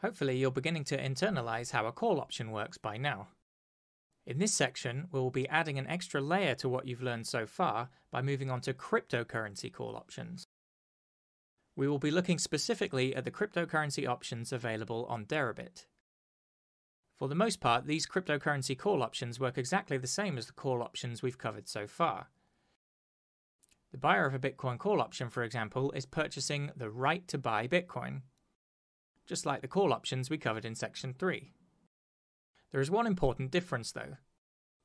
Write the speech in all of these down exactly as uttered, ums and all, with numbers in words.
Hopefully you're beginning to internalize how a call option works by now. In this section, we'll be adding an extra layer to what you've learned so far by moving on to cryptocurrency call options. We will be looking specifically at the cryptocurrency options available on Deribit. For the most part, these cryptocurrency call options work exactly the same as the call options we've covered so far. The buyer of a Bitcoin call option, for example, is purchasing the right to buy Bitcoin, just like the call options we covered in section three. There is one important difference, though.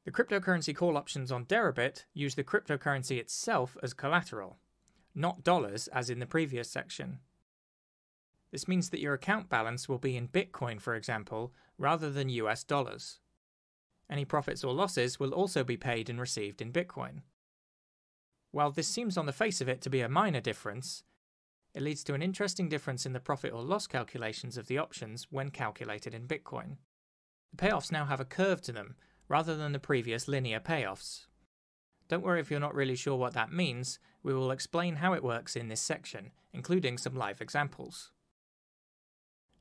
The cryptocurrency call options on Deribit use the cryptocurrency itself as collateral, not dollars as in the previous section. This means that your account balance will be in Bitcoin, for example, rather than U S dollars. Any profits or losses will also be paid and received in Bitcoin. While this seems on the face of it to be a minor difference, it leads to an interesting difference in the profit or loss calculations of the options when calculated in Bitcoin. The payoffs now have a curve to them, rather than the previous linear payoffs. Don't worry if you're not really sure what that means, we will explain how it works in this section, including some live examples.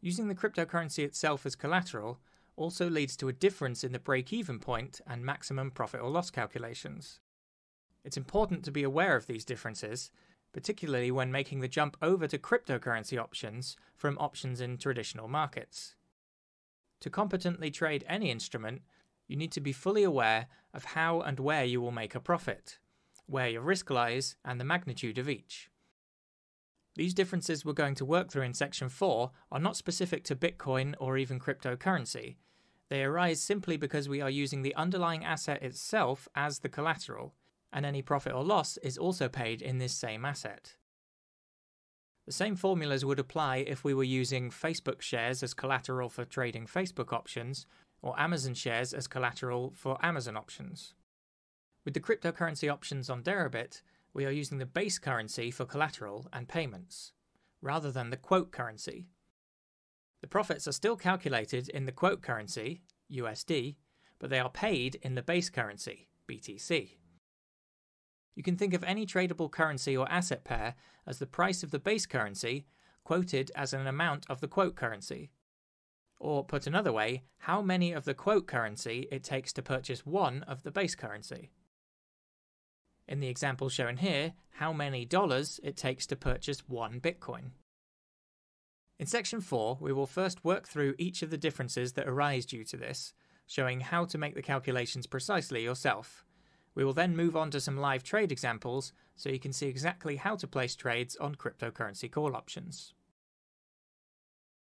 Using the cryptocurrency itself as collateral also leads to a difference in the break-even point and maximum profit or loss calculations. It's important to be aware of these differences, particularly when making the jump over to cryptocurrency options from options in traditional markets. To competently trade any instrument, you need to be fully aware of how and where you will make a profit, where your risk lies, and the magnitude of each. These differences we're going to work through in section four are not specific to Bitcoin or even cryptocurrency. They arise simply because we are using the underlying asset itself as the collateral, and any profit or loss is also paid in this same asset. The same formulas would apply if we were using Facebook shares as collateral for trading Facebook options, or Amazon shares as collateral for Amazon options. With the cryptocurrency options on Deribit, we are using the base currency for collateral and payments, rather than the quote currency. The profits are still calculated in the quote currency, U S D, but they are paid in the base currency, B T C. You can think of any tradable currency or asset pair as the price of the base currency quoted as an amount of the quote currency. Or, put another way, how many of the quote currency it takes to purchase one of the base currency. In the example shown here, how many dollars it takes to purchase one Bitcoin. In section four, we will first work through each of the differences that arise due to this, showing how to make the calculations precisely yourself. We will then move on to some live trade examples so you can see exactly how to place trades on cryptocurrency call options.